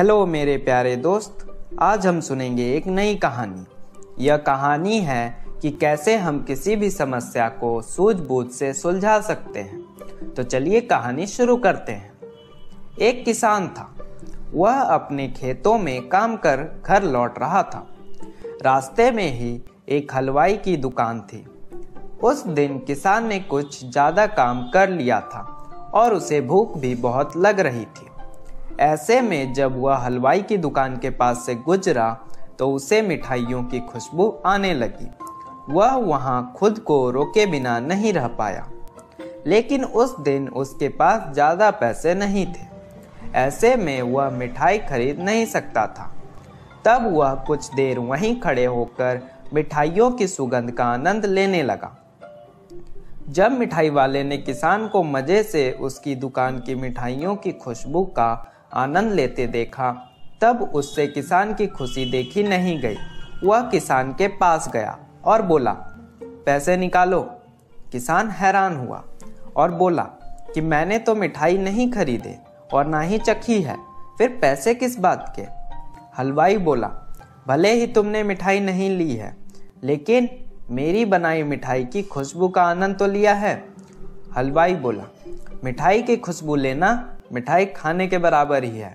Hello मेरे प्यारे दोस्त, आज हम सुनेंगे एक नई कहानी। यह कहानी है कि कैसे हम किसी भी समस्या को सूझबूझ से सुलझा सकते हैं। तो चलिए कहानी शुरू करते हैं। एक किसान था। वह अपने खेतों में काम कर घर लौट रहा था। रास्ते में ही एक हलवाई की दुकान थी। उस दिन किसान ने कुछ ज़्यादा काम कर लिया था और उसे भूख भी बहुत लग रही थी। ऐसे में जब वह हलवाई की दुकान के पास से गुजरा तो उसे मिठाइयों की खुशबू आने लगी। वह वहां खुद को रोके बिना नहीं रह पाया, लेकिन उस दिन उसके पास ज़्यादा पैसे नहीं थे। ऐसे में वह मिठाई खरीद नहीं सकता था। तब वह कुछ देर वहीं खड़े होकर मिठाइयों की सुगंध का आनंद लेने लगा। जब मिठाई वाले ने किसान को मज़े से उसकी दुकान की मिठाइयों की खुशबू का आनंद लेते देखा, तब उससे किसान की खुशी देखी नहीं गई। वह किसान के पास गया और बोला, पैसे निकालो। किसान हैरान हुआ और बोला कि मैंने तो मिठाई नहीं खरीदे और ना ही चखी है, फिर पैसे किस बात के। हलवाई बोला, भले ही तुमने मिठाई नहीं ली है, लेकिन मेरी बनाई मिठाई की खुशबू का आनंद तो लिया है। हलवाई बोला, मिठाई की खुशबू लेना मिठाई खाने के बराबर ही है,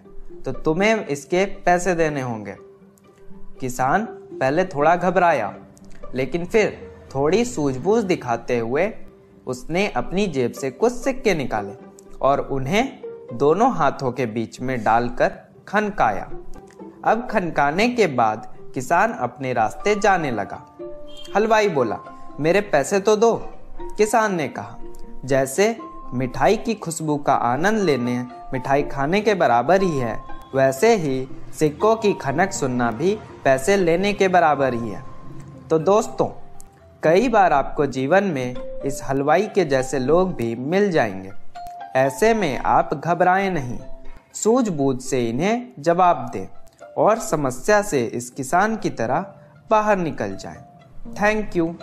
तो तुम्हें इसके पैसे देने होंगे। किसान पहले थोड़ा घबराया, लेकिन फिर थोड़ी सूझबूझ दिखाते हुए उसने अपनी जेब से कुछ सिक्के निकाले और उन्हें दोनों हाथों के बीच में डालकर खनकाया। अब खनकाने के बाद किसान अपने रास्ते जाने लगा। हलवाई बोला, मेरे पैसे तो दो। किसान ने कहा, जैसे मिठाई की खुशबू का आनंद लेने मिठाई खाने के बराबर ही है, वैसे ही सिक्कों की खनक सुनना भी पैसे लेने के बराबर ही है। तो दोस्तों, कई बार आपको जीवन में इस हलवाई के जैसे लोग भी मिल जाएंगे। ऐसे में आप घबराएं नहीं, सूझबूझ से इन्हें जवाब दें और समस्या से इस किसान की तरह बाहर निकल जाएं। Thank you.